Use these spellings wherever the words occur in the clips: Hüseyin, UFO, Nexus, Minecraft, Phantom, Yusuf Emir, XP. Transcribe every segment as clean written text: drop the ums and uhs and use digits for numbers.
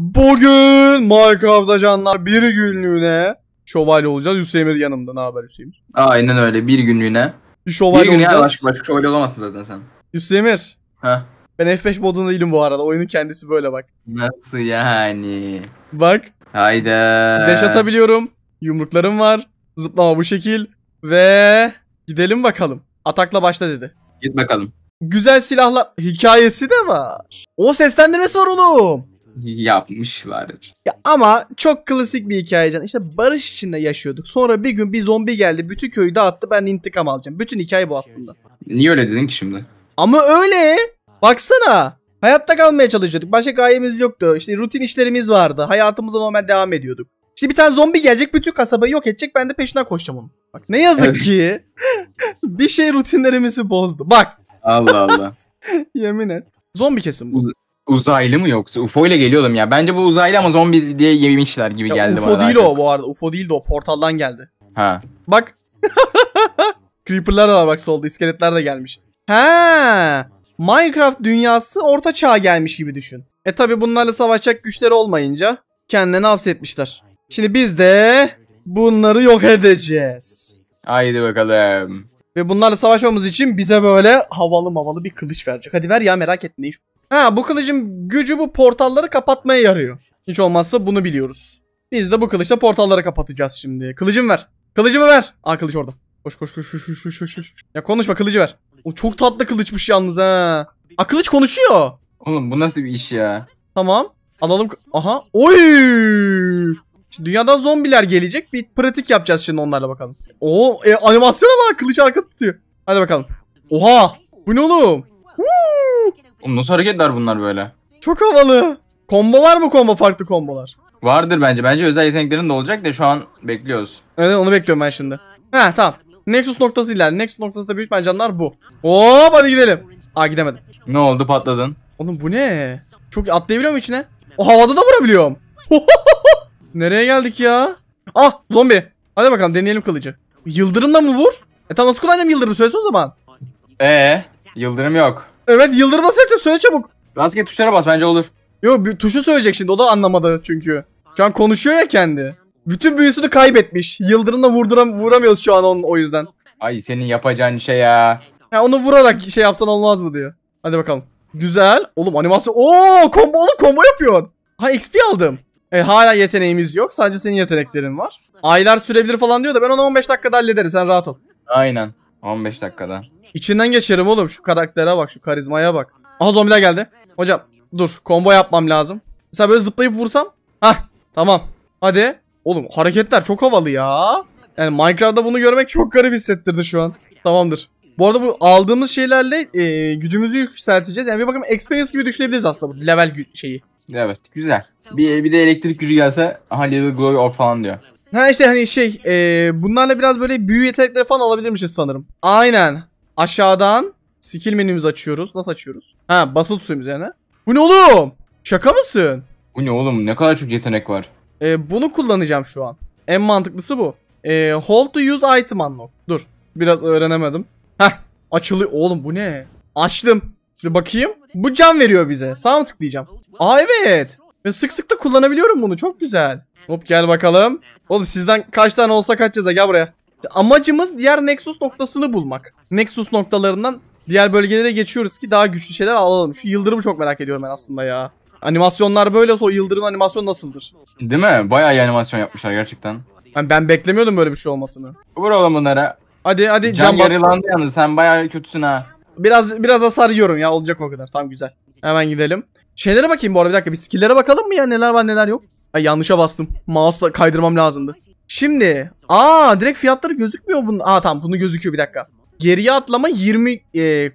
Bugün Minecraft'ta canlar bir günlüğüne şövalye olacağız. Yusuf Emir yanımda. Ne haber Hüseyin? Aynen öyle, bir günlüğüne. Bir şövalye olacağız. Bir günlüğüne başka şövalye olamazsın zaten sen. Yusuf Emir. Heh. Ben F5 modunda değilim bu arada. Oyunun kendisi böyle bak. Nasıl yani? Bak. Hayda. Dash atabiliyorum. Yumruklarım var. Zıplama bu şekil. Ve gidelim bakalım. Atakla başla dedi. Git bakalım. Güzel silahla hikayesi de var. O seslendirme sorulum. Yapmışlar. Ya ama çok klasik bir hikaye can. İşte barış içinde yaşıyorduk. Sonra bir gün bir zombi geldi. Bütün köyü dağıttı. Ben intikam alacağım. Bütün hikaye bu aslında. Niye öyle dedin ki şimdi? Ama öyle. Baksana. Hayatta kalmaya çalışıyorduk. Başka gayemiz yoktu. İşte rutin işlerimiz vardı. Hayatımıza normal devam ediyorduk. İşte bir tane zombi gelecek. Bütün kasabayı yok edecek. Ben de peşinden koşacağım onun. Bak, ne yazık ki bir şey rutinlerimizi bozdu. Bak. Allah Allah. Yemin et. Zombi kesim bu. Uzaylı mı yoksa? UFO ile geliyordum ya. Bence bu uzaylı ama zombi diye yemişler gibi ya geldi UFO bana. UFO değil o bu arada. UFO değil de o. Portaldan geldi. Ha. Bak. Creeper'lar da var bak solda. İskeletler de gelmiş. Ha. Minecraft dünyası orta çağa gelmiş gibi düşün. E tabi bunlarla savaşacak güçleri olmayınca kendilerini hapsetmişler. Şimdi biz de bunları yok edeceğiz. Haydi bakalım. Ve bunlarla savaşmamız için bize böyle havalı bir kılıç verecek. Hadi ver ya, merak etmeyin. Ha, bu kılıcın gücü bu portalları kapatmaya yarıyor. Hiç olmazsa bunu biliyoruz. Biz de bu kılıçla portalları kapatacağız şimdi. Kılıcımı ver. Kılıcımı ver. Aa, kılıç orada. Koş. Ya konuşma, kılıcı ver. O çok tatlı kılıçmış yalnız ha. Aa, kılıç konuşuyor. Oğlum bu nasıl bir iş ya? Tamam. Alalım. Aha. Oy! Şimdi dünyadan zombiler gelecek. Bir pratik yapacağız şimdi onlarla bakalım. Oo, animasyona bak. Kılıç arka tutuyor. Hadi bakalım. Oha! Bu ne oğlum? Woo! Oğlum nasıl hareketler bunlar böyle? Çok havalı. Kombo var mı, kombo? Farklı kombolar. Vardır bence. Bence özel yeteneklerin de olacak da şu an bekliyoruz. Evet, onu bekliyorum ben şimdi. Heh, tamam. Nexus noktası ilerle. Nexus noktası da büyük bence canlar bu. Hop, hadi gidelim. Aa, gidemedim. Ne oldu, patladın? Oğlum bu ne? Çok atlayabiliyor muyum içine? O havada da vurabiliyorum. Nereye geldik ya? Ah, zombi. Hadi bakalım deneyelim kılıcı. Yıldırımla mı vur? E tamam, nasıl kullanacağım yıldırımı? Söylesene o zaman. Yıldırım yok. Evet, yıldırım nasıl yapacağım? Söyle çabuk. Rastgele tuşlara bas, bence olur. Yok, bir tuşu söyleyecek şimdi, o da anlamadı çünkü. Şu an konuşuyor ya kendi. Bütün büyüsünü kaybetmiş. Yıldırımla vuramıyoruz şu an onun, o yüzden. Ay senin yapacağın şey ya. Ya onu vurarak şey yapsan olmaz mı diyor. Hadi bakalım. Güzel. Oğlum animasyon. Ooo, combo oğlum, combo yapıyor. Ha, XP aldım. Hala yeteneğimiz yok. Sadece senin yeteneklerin var. Aylar sürebilir falan diyor da ben onu 15 dakikada hallederim. Sen rahat ol. Aynen. 15 dakikada. İçinden geçerim oğlum. Şu karaktere bak. Şu karizmaya bak. Aha, zombiler geldi. Hocam dur. Combo yapmam lazım. Mesela böyle zıplayıp vursam. Hah. Tamam. Hadi. Oğlum hareketler çok havalı ya. Yani Minecraft'ta bunu görmek çok garip hissettirdi şu an. Tamamdır. Bu arada bu aldığımız şeylerle gücümüzü yükselteceğiz. Yani bir bakın experience gibi düşünebiliriz aslında bu level şeyi. Evet, güzel. Bir de elektrik gücü gelse hani glory orb falan diyor. Ha işte hani şey bunlarla biraz böyle büyü yetenekleri falan alabilirmişiz sanırım. Aynen. Aşağıdan skill menümüzü açıyoruz. Nasıl açıyoruz? Ha, basılı tutuyoruz yani. Bu ne oğlum? Şaka mısın? Bu ne oğlum? Ne kadar çok yetenek var. Bunu kullanacağım şu an. En mantıklısı bu. Hold to use item unlock. Dur. Biraz öğrenemedim. Heh. Açılıyor. Oğlum bu ne? Açtım. Şimdi bakayım. Bu can veriyor bize. Sağ mı tıklayacağım? Aa evet. Ve sık sık da kullanabiliyorum bunu. Çok güzel. Hop, gel bakalım. Oğlum sizden kaç tane olsa kaçacağız. Gel buraya. Amacımız diğer Nexus noktasını bulmak. Nexus noktalarından diğer bölgelere geçiyoruz ki daha güçlü şeyler alalım. Şu yıldırımı çok merak ediyorum ben aslında ya. Animasyonlar böyle olsa o yıldırım animasyon nasıldır? Değil mi? Bayağı iyi animasyon yapmışlar gerçekten. Ben beklemiyordum böyle bir şey olmasını. Vur oğlum bunlara. Hadi can yarılandı yalnız. Sen bayağı kötüsün ha. Biraz hasar yiyorum ya, olacak o kadar. Tamam, güzel. Hemen gidelim. Şeylere bakayım bu arada, bir dakika, bir skill'lere bakalım mı ya, neler var neler yok. Ay, yanlışa bastım. Mouse'la kaydırmam lazımdı. Şimdi direkt fiyatları gözükmüyor bunun. Aa tamam, bunu gözüküyor, bir dakika. Geriye atlama 20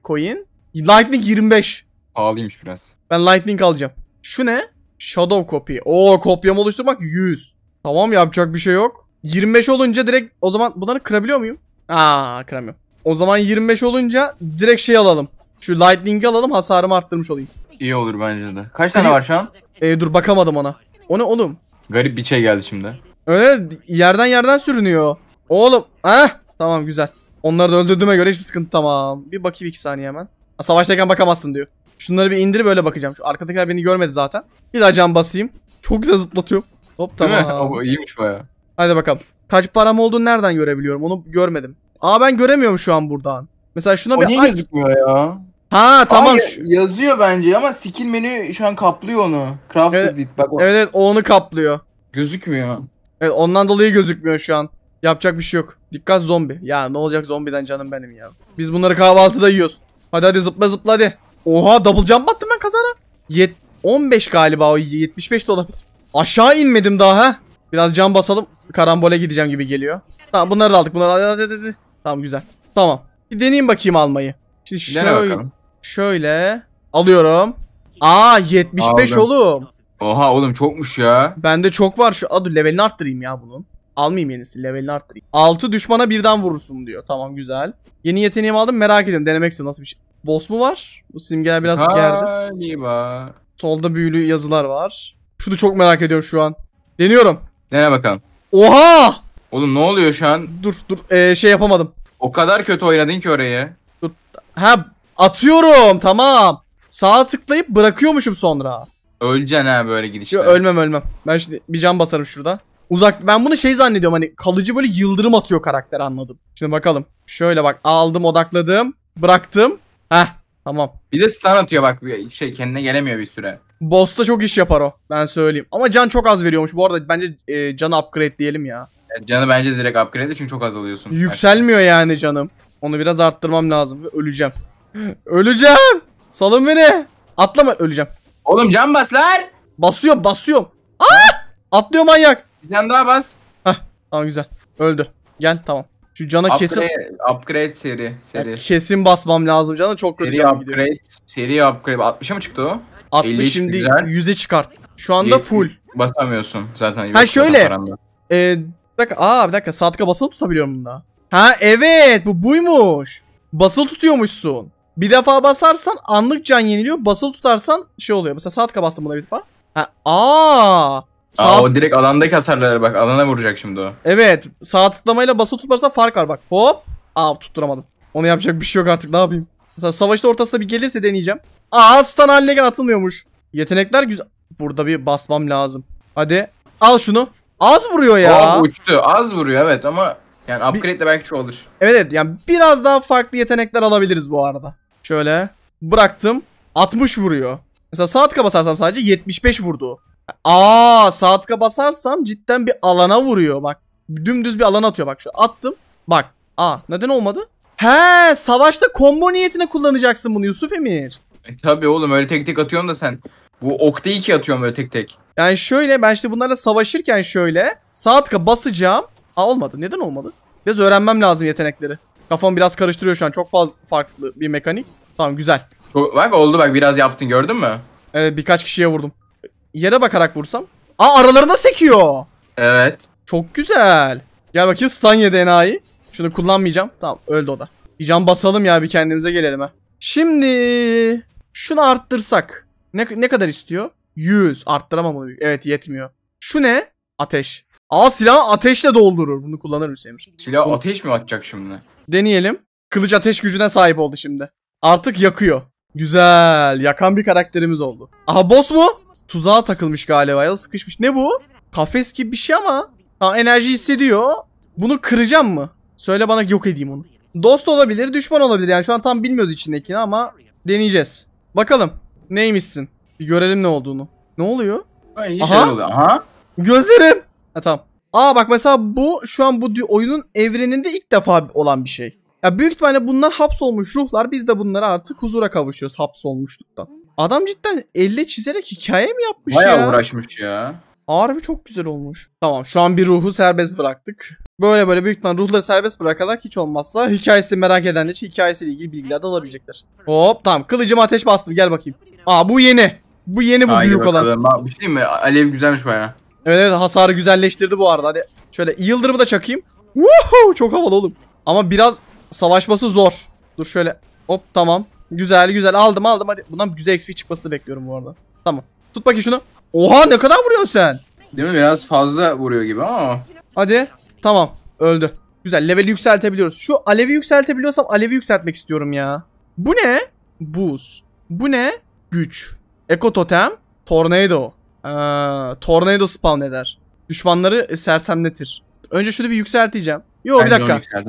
coin. Lightning 25. Pahalıymış biraz. Ben lightning alacağım. Şu ne? Shadow copy. Oo, kopyamı oluşturmak 100. Tamam, yapacak bir şey yok. 25 olunca direkt o zaman bunları kırabiliyor muyum? Aa, kıramıyorum. O zaman 25 olunca direkt şey alalım. Şu lightning'i alalım, hasarımı arttırmış olayım. İyi olur bence de. Kaç tane var şu an? Dur, bakamadım ona. O ne oğlum? Garip bir şey geldi şimdi. Öyle yerden sürünüyor. Oğlum. Heh. Tamam, güzel. Onları da öldürdüğüme göre hiçbir sıkıntı, tamam. Bir bakayım 2 saniye hemen. Savaştayken bakamazsın diyor. Şunları bir indirip öyle bakacağım. Şu arkadakiler beni görmedi zaten. Bir daha can basayım. Çok güzel zıplatıyorum. Hop tamam. Abi, iyiymiş bayağı. Hadi bakalım. Kaç param olduğunu nereden görebiliyorum? Onu görmedim. Aa ben göremiyorum şu an buradan. Mesela şuna o bir... O niye gözükmüyor ya? Ha tamam. Ay, yazıyor bence ama skill menü şu an kaplıyor onu. Crafted evet. Bit bak. Evet evet o onu kaplıyor. Gözükmüyor. Evet ondan dolayı gözükmüyor şu an. Yapacak bir şey yok. Dikkat zombi. Ya ne olacak zombiden canım benim ya. Biz bunları kahvaltıda yiyoruz. Hadi hadi zıpla zıpla hadi. Oha double jump attım ben kazara. 15 galiba o 75 de olabilir. Aşağı inmedim daha ha. Biraz can basalım. Karambole gideceğim gibi geliyor. Tamam bunları da aldık. Bunları hadi. Tamam güzel. Tamam. Bir deneyeyim bakayım almayı. Şimdi şöyle alıyorum. Aa 75 aldım. Oğlum. Oha oğlum çokmuş ya. Bende çok var şu. Aa, dur levelini arttırayım ya bunun. Almayayım yenisi, levelini arttırayım. 6 düşmana birden vurursun diyor. Tamam güzel. Yeni yeteneğimi aldım. Merak ediyorum. Denemek istiyorum nasıl bir şey. Boss mu var? Bu simgeler biraz gerdi. Solda büyülü yazılar var. Şunu çok merak ediyorum şu an. Deniyorum. Dene bakalım. Oha! Oğlum ne oluyor şu an? Dur. Şey yapamadım. O kadar kötü oynadın ki orayı. Dur. Ha atıyorum. Tamam. Sağa tıklayıp bırakıyormuşum sonra. Öleceksin ha böyle gidişte. Yo, ölmem. Ben şimdi bir can basarım şurada. Uzak. Ben bunu şey zannediyorum hani kalıcı böyle yıldırım atıyor karakter anladım. Şimdi bakalım. Şöyle bak aldım odakladım. Bıraktım. Heh tamam. Bir de stun atıyor bak şey kendine gelemiyor bir süre. Boss'ta çok iş yapar o ben söyleyeyim. Ama can çok az veriyormuş bu arada bence canı upgrade diyelim ya. Canı bence de direkt upgrade çünkü çok az alıyorsun. Yükselmiyor yani canım. Onu biraz arttırmam lazım. Öleceğim. Öleceğim. Salın beni. Atlama öleceğim. Oğlum can bas lan. Basıyorum. Aa! Atlıyor manyak. Bir tane daha bas. Hah tamam güzel. Öldü. Gel tamam. Şu cana upgrade, kesin upgrade seri. Yani kesin basmam lazım cana çok kötü can gidiyor. Seri upgrade 60'a mı çıktı o? 60 şimdi 100'e çıkart. Şu anda full. Basamıyorsun zaten. Ha şöyle. Bir dakika Sadık'a basılı tutabiliyorum bunu da. Ha evet bu buymuş. Basılı tutuyormuşsun. Bir defa basarsan anlık can yeniliyor. Basılı tutarsan şey oluyor. Mesela Sadık'a bastım buna bir defa. Ha o direkt alandaki hasarlara bak. Alana vuracak şimdi o. Evet. Sağ tıklamayla basılı tutmasa fark var bak. Hop. Aa tutturamadım. Onu yapacak bir şey yok artık ne yapayım. Mesela savaşta ortasında bir gelirse deneyeceğim. Aa stun haline atılmıyormuş. Yetenekler güzel. Burada bir basmam lazım. Hadi. Al şunu. Az vuruyor ya. Aa uçtu. Az vuruyor evet ama yani upgrade de belki çoğalır. Evet yani biraz daha farklı yetenekler alabiliriz bu arada. Şöyle. Bıraktım. 60 vuruyor. Mesela sağ tıka basarsam sadece 75 vurdu. Aa sağ tıka basarsam cidden bir alana vuruyor bak. Dümdüz bir alana atıyor bak şu attım. Bak neden olmadı? He savaşta combo niyetine kullanacaksın bunu Yusuf Emir. Tabi oğlum öyle tek tek atıyorum da sen. Bu okta 2 atıyorum öyle tek tek. Yani şöyle ben işte bunlarla savaşırken şöyle sağ tıka basacağım. Aa olmadı neden olmadı? Biraz öğrenmem lazım yetenekleri. Kafam biraz karıştırıyor şu an çok fazla farklı bir mekanik. Tamam güzel. Bak oldu bak biraz yaptın gördün mü? Evet birkaç kişiye vurdum. Yere bakarak vursam. Aa aralarına sekiyor. Evet. Çok güzel. Gel bakayım Stanya'da enayi. Şunu kullanmayacağım. Tamam öldü o da. Bir can basalım ya bir kendimize gelelim ha. Şimdi şunu arttırsak. Ne kadar istiyor? 100. Arttıramam onu. Evet yetmiyor. Şu ne? Ateş. Aa silahı ateşle doldurur. Bunu kullanır Hüseyin. Silah ateş mi atacak şimdi? Deneyelim. Kılıç ateş gücüne sahip oldu şimdi. Artık yakıyor. Güzel. Yakan bir karakterimiz oldu. Aha boss mu? Tuzağa takılmış galiba ya sıkışmış. Ne bu? Kafes gibi bir şey ama. Ha enerji hissediyor. Bunu kıracağım mı? Söyle bana yok edeyim onu. Dost olabilir düşman olabilir yani şu an tam bilmiyoruz içindekini ama deneyeceğiz. Bakalım neymişsin? Bir görelim ne olduğunu. Ne oluyor? Aha. Gözlerim. Ha tamam. Aa bak mesela bu şu an bu oyunun evreninde ilk defa olan bir şey. Ya büyük ihtimalle bunlar hapsolmuş ruhlar biz de bunlara artık huzura kavuşuyoruz hapsolmuşluktan. Adam cidden elle çizerek hikaye mi yapmış bayağı ya? Bayağı uğraşmış ya. Harbi çok güzel olmuş. Tamam şu an bir ruhu serbest bıraktık. Böyle büyük ihtimalle ruhları serbest bırakarak hiç olmazsa hikayesi merak edenler için hikayesiyle ilgili bilgiler de alabilecekler. Hop tamam kılıcım ateş bastım gel bakayım. Aa bu yeni. Bu haydi büyük bakalım. Olan. Bir şey mi? Alev güzelmiş bayağı. Evet hasarı güzelleştirdi bu arada. Hadi şöyle yıldırımı da çakayım. Woohoo çok havalı oğlum. Ama biraz savaşması zor. Dur şöyle hop tamam. Güzel aldım hadi. Bundan güzel XP çıkmasını bekliyorum bu arada. Tamam. Tut bakayım şunu. Oha ne kadar vuruyorsun sen? Değil mi biraz fazla vuruyor gibi ama. Hadi. Tamam. Öldü. Güzel level yükseltebiliyoruz. Şu alevi yükseltebiliyorsam alevi yükseltmek istiyorum ya. Bu ne? Buz. Bu ne? Güç. Eko totem. Tornado. tornado spawn eder. Düşmanları sersemletir. Önce şunu bir yükselteceğim. Yo ben bir dakika.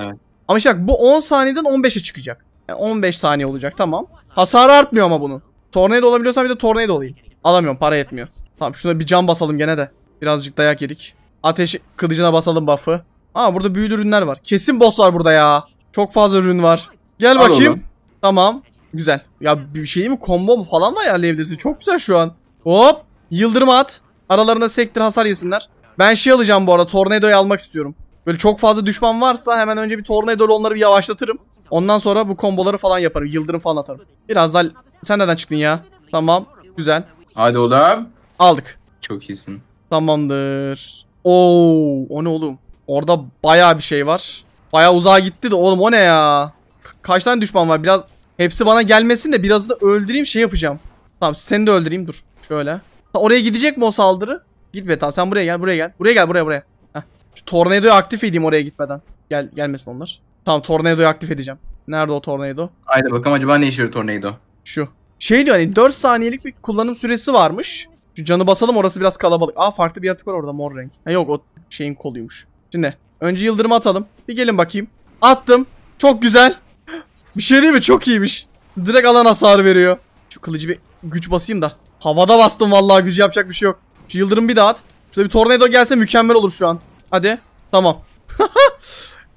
Ama işte bak, bu 10 saniyeden 15'e çıkacak. Yani 15 saniye olacak, tamam. Hasarı artmıyor ama bunun. Tornado olabiliyorsam bir de tornado olayım. Alamıyorum, para yetmiyor. Tamam, şuna bir can basalım gene de. Birazcık dayak yedik. Ateş kılıcına basalım buff'ı. Aa, burada büyülü ürünler var. Kesin boss var burada ya. Çok fazla ürün var. Gel bakayım. Al onu. Tamam. Güzel. Ya bir şey mi? Combo mu falan da ayarlayabilirsin. Çok güzel şu an. Hop. Yıldırım at. Aralarına sektir, hasar yesinler. Ben şey alacağım bu arada. Tornado'yu almak istiyorum. Böyle çok fazla düşman varsa hemen önce bir tornado'yla onları bir yavaşlatırım. Ondan sonra bu komboları falan yaparım. Yıldırım falan atarım. Biraz daha... Sen neden çıktın ya? Tamam. Güzel. Hadi oğlum. Aldık. Çok iyisin. Tamamdır. Oo, o ne oğlum? Orada bayağı bir şey var. Bayağı uzağa gitti de oğlum, o ne ya? Kaç tane düşman var? Biraz hepsi bana gelmesin de biraz da öldüreyim, şey yapacağım. Tamam, seni de öldüreyim, dur. Şöyle. Ha, oraya gidecek mi o saldırı? Gitme, tamam sen buraya gel, buraya gel. Buraya gel, buraya. Heh. Şu tornadoyu aktif edeyim oraya gitmeden. Gelmesin onlar. Tamam, tornadoyu aktif edeceğim. Nerede o tornado? Haydi bakalım, acaba ne işe tornado? Şu. Şey diyor hani 4 saniyelik bir kullanım süresi varmış. Şu canı basalım, orası biraz kalabalık. Aa, farklı bir yaratık var orada, mor renk. Ha, yok o şeyin koluymuş. Şimdi önce yıldırımı atalım. Bir gelin bakayım. Attım. Çok güzel. Bir şey değil mi? Çok iyiymiş. Direkt alan hasar veriyor. Şu kılıcı bir güç basayım da. Havada bastım vallahi, gücü yapacak bir şey yok. Şu yıldırım bir daha at. Şurada bir tornado gelse mükemmel olur şu an. Hadi. Tamam.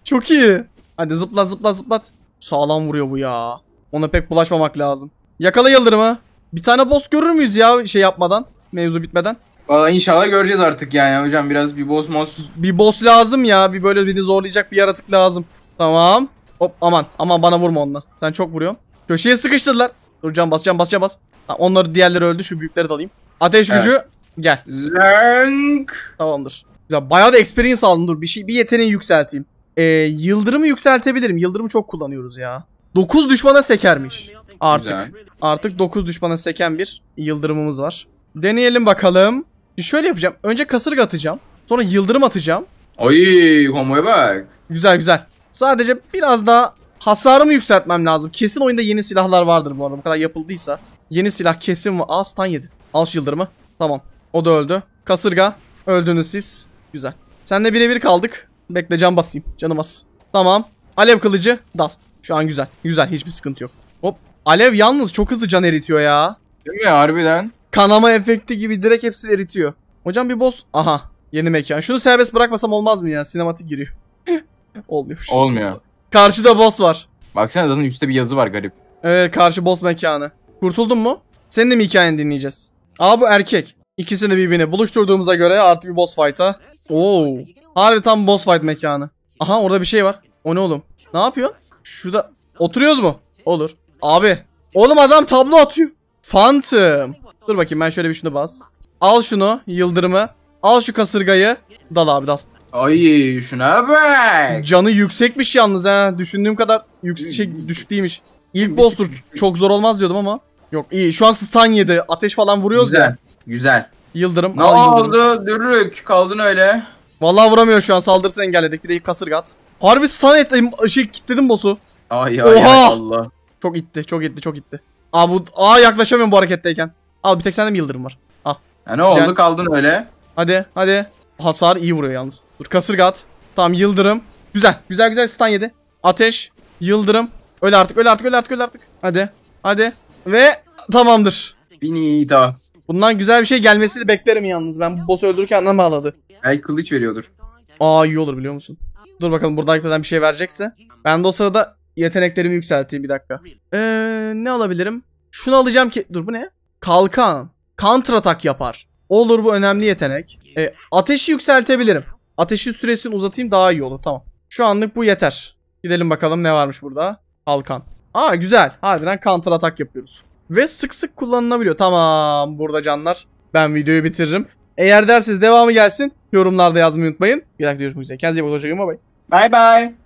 Çok iyi. Hadi zıplat zıplat zıplat. Sağlam vuruyor bu ya. Ona pek bulaşmamak lazım. Yakala yıldırımı. Bir tane boss görür müyüz ya şey yapmadan? Mevzu bitmeden. Vallahi inşallah göreceğiz artık yani hocam, biraz bir boss. Bir boss lazım ya. Bir böyle beni zorlayacak bir yaratık lazım. Tamam. Hop, aman aman, bana vurma onunla. Sen çok vuruyorsun. Köşeye sıkıştırdılar. Dur, can bas, can bas, can bas. Ha, onları, diğerleri öldü, şu büyükleri de alayım. Ateş gücü, evet. Gel. Zönk. Tamamdır. Ya bayağı da experience aldım, dur bir yeteneği yükselteyim. Yıldırımı yükseltebilirim. Yıldırımı çok kullanıyoruz ya. 9 düşmana sekermiş. Artık. Güzel. Artık 9 düşmana seken bir yıldırımımız var. Deneyelim bakalım. Şöyle yapacağım. Önce kasırga atacağım. Sonra yıldırım atacağım. Ay, homoya bak. Güzel güzel. Sadece biraz daha hasarımı yükseltmem lazım. Kesin oyunda yeni silahlar vardır bu arada. Bu kadar yapıldıysa. Yeni silah kesin var. Aa, stun yedi. Al şu yıldırımı. Tamam. O da öldü. Kasırga. Öldünüz siz. Güzel. Seninle birebir kaldık. Bekle, can basayım. Canım bas. Tamam. Alev kılıcı. Dal. Şu an güzel. Güzel. Hiçbir sıkıntı yok. Hop. Alev yalnız çok hızlı can eritiyor ya. Değil mi? Harbiden. Kanama efekti gibi direkt hepsini eritiyor. Hocam bir boss. Aha. Yeni mekan. Şunu serbest bırakmasam olmaz mı ya? Sinematik giriyor. Olmuyor. Olmuyor. Karşıda boss var. Baksana, zaten üstte bir yazı var garip. Evet, karşı boss mekanı. Kurtuldun mu? Senin de mi hikayeni dinleyeceğiz? Aa, bu erkek. İkisini birbirine buluşturduğumuza göre artık bir boss fight'a. Oo. Harbi tam boss fight mekanı. Aha, orada bir şey var. O ne oğlum? Ne yapıyor? Şurada oturuyoruz mu? Olur. Abi. Oğlum adam tablo atıyor. Phantom. Dur bakayım, ben şöyle bir şunu bas. Al şunu, yıldırımı. Al şu kasırgayı. Dal abi, dal. Ay, şuna bak. Canı yüksekmiş yalnız ha. Düşündüğüm kadar düşük değilmiş. İlk boss tur çok zor olmaz diyordum ama. Yok iyi. Şu an stun yedi. Ateş falan vuruyoruz ya. Güzel. Güzel. Yıldırım. Ne oldu? Dürük. Kaldın öyle. Vallahi vuramıyor şu an. Saldırısını engelledik. Bir de ilk kasırga at. Harbi stun ettim. Kilitledim boss'u. Ay ay ay Allah. Çok itti. Çok itti. Çok itti. Aa, bu yaklaşamıyorum bu hareketteyken. Al, bir tek sende mi yıldırım var? Al. Ya ne oldu? Kaldın öyle. Hadi hadi. Hasar iyi vuruyor yalnız. Dur, kasırga at. Tamam, yıldırım. Güzel. Güzel güzel, stun yedi. Ateş. Yıldırım. Öl artık, öl artık, öl artık, öl artık. Hadi. Hadi. Ve tamamdır. Finito. Bundan güzel bir şey gelmesini beklerim yalnız. Ben bu boss'u öldürürken anam ağladı. Belki kılıç veriyordur. Aa, iyi olur biliyor musun? Dur bakalım, buradan ekleden bir şey verecekse. Ben de o sırada yeteneklerimi yükselteyim, bir dakika. Ne alabilirim? Şunu alacağım ki. Dur, bu ne? Kalkan. Counter atak yapar. Olur, bu önemli yetenek. Ateşi yükseltebilirim. Ateşin süresini uzatayım, daha iyi olur. Tamam. Şu anlık bu yeter. Gidelim bakalım ne varmış burada. Kalkan. Aa, güzel. Harbiden counter atak yapıyoruz. Ve sık sık kullanılabiliyor. Tamam burada canlar. Ben videoyu bitiririm. Eğer derseniz devamı gelsin. Yorumlarda yazmayı unutmayın. Bir dakika, görüşmek üzere. Kendinize iyi bakın. Hoşçakalın. Bye bye. Bye bye.